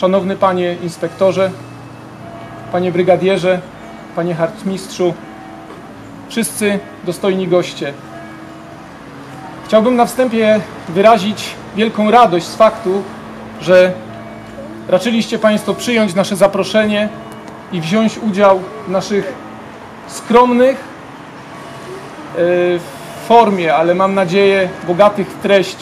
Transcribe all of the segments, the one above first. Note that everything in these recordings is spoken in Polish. Szanowny Panie Inspektorze, Panie Brygadierze, Panie Harcmistrzu, wszyscy dostojni goście. Chciałbym na wstępie wyrazić wielką radość z faktu, że raczyliście Państwo przyjąć nasze zaproszenie i wziąć udział w naszych skromnych w formie, ale mam nadzieję bogatych w treść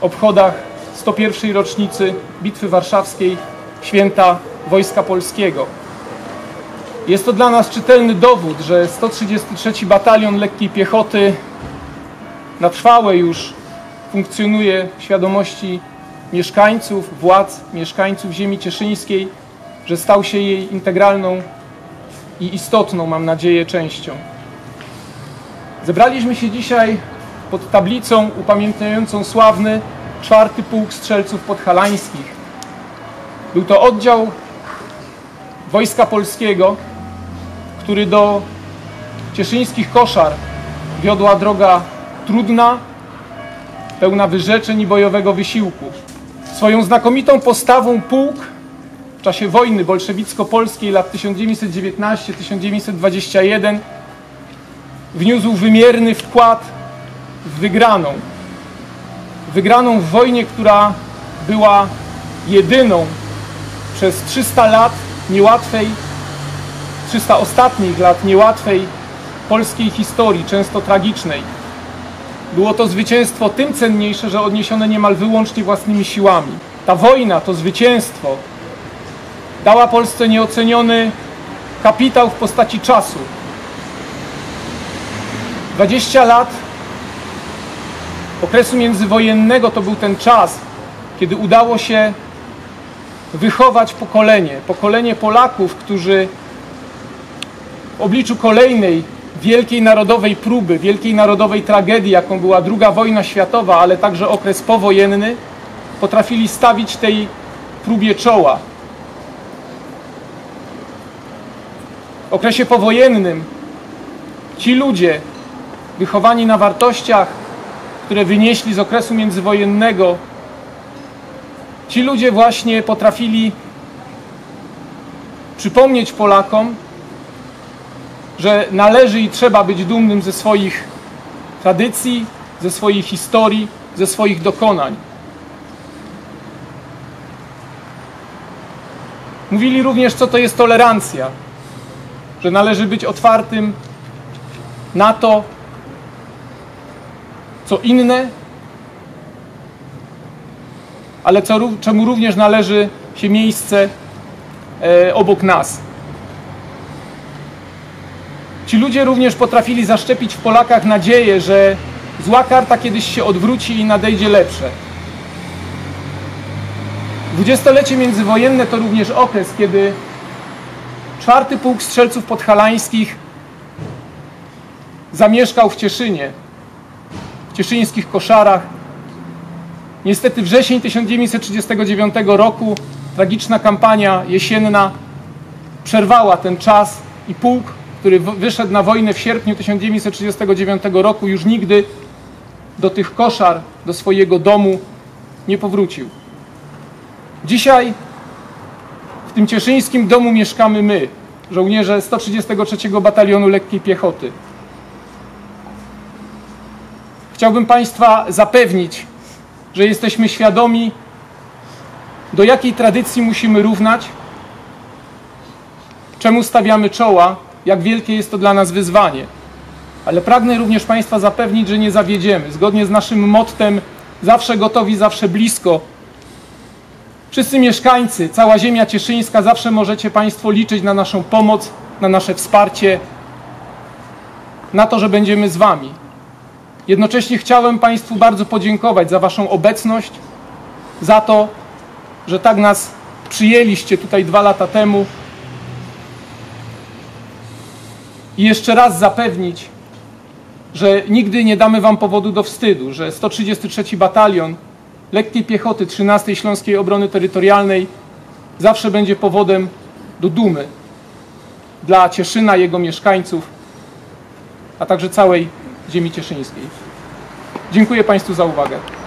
obchodach 101. rocznicy Bitwy Warszawskiej, Święta Wojska Polskiego. Jest to dla nas czytelny dowód, że 133. Batalion Lekkiej Piechoty na trwałe już funkcjonuje w świadomości mieszkańców, władz, mieszkańców ziemi cieszyńskiej, że stał się jej integralną i istotną, mam nadzieję, częścią. Zebraliśmy się dzisiaj pod tablicą upamiętniającą sławny 4 Pułk Strzelców Podhalańskich. Był to oddział Wojska Polskiego, który do cieszyńskich koszar wiodła droga trudna, pełna wyrzeczeń i bojowego wysiłku. Swoją znakomitą postawą pułk w czasie wojny bolszewicko-polskiej lat 1919-1921 wniósł wymierny wkład w wygraną w wojnie, która była jedyną przez 300 lat niełatwej, 300 ostatnich lat niełatwej polskiej historii, często tragicznej. Było to zwycięstwo tym cenniejsze, że odniesione niemal wyłącznie własnymi siłami. Ta wojna, to zwycięstwo dała Polsce nieoceniony kapitał w postaci czasu. 20 lat okresu międzywojennego to był ten czas, kiedy udało się wychować pokolenie Polaków, którzy w obliczu kolejnej wielkiej narodowej próby, wielkiej narodowej tragedii, jaką była II wojna światowa, ale także okres powojenny, potrafili stawić tej próbie czoła. W okresie powojennym ci ludzie wychowani na wartościach, które wynieśli z okresu międzywojennego, ci ludzie właśnie potrafili przypomnieć Polakom, że należy i trzeba być dumnym ze swoich tradycji, ze swojej historii, ze swoich dokonań. Mówili również, co to jest tolerancja, że należy być otwartym na to, co inne, ale czemu również należy się miejsce obok nas. Ci ludzie również potrafili zaszczepić w Polakach nadzieję, że zła karta kiedyś się odwróci i nadejdzie lepsze. Dwudziestolecie międzywojenne to również okres, kiedy 4 Pułk Strzelców Podhalańskich zamieszkał w Cieszynie, w cieszyńskich koszarach. Niestety wrzesień 1939 roku, tragiczna kampania jesienna przerwała ten czas i pułk, który wyszedł na wojnę w sierpniu 1939 roku, już nigdy do tych koszar, do swojego domu nie powrócił. Dzisiaj w tym cieszyńskim domu mieszkamy my, żołnierze 133 Batalionu Lekkiej Piechoty. Chciałbym Państwa zapewnić, że jesteśmy świadomi, do jakiej tradycji musimy równać, czemu stawiamy czoła, jak wielkie jest to dla nas wyzwanie. Ale pragnę również Państwa zapewnić, że nie zawiedziemy. Zgodnie z naszym mottem zawsze gotowi, zawsze blisko. Wszyscy mieszkańcy, cała ziemia cieszyńska, zawsze możecie Państwo liczyć na naszą pomoc, na nasze wsparcie, na to, że będziemy z Wami. Jednocześnie chciałem Państwu bardzo podziękować za Waszą obecność, za to, że tak nas przyjęliście tutaj 2 lata temu. I jeszcze raz zapewnić, że nigdy nie damy Wam powodu do wstydu, że 133. Batalion Lekkiej Piechoty 13. Śląskiej Obrony Terytorialnej zawsze będzie powodem do dumy dla Cieszyna, jego mieszkańców, a także całej ziemi cieszyńskiej. Dziękuję Państwu za uwagę.